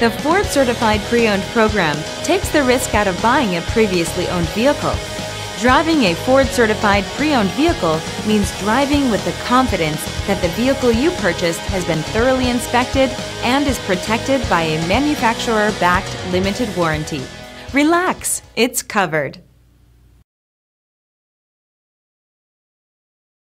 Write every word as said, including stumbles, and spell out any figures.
The Ford Certified Pre-Owned program takes the risk out of buying a previously owned vehicle. Driving a Ford Certified Pre-Owned vehicle means driving with the confidence that the vehicle you purchased has been thoroughly inspected and is protected by a manufacturer-backed limited warranty. Relax, it's covered.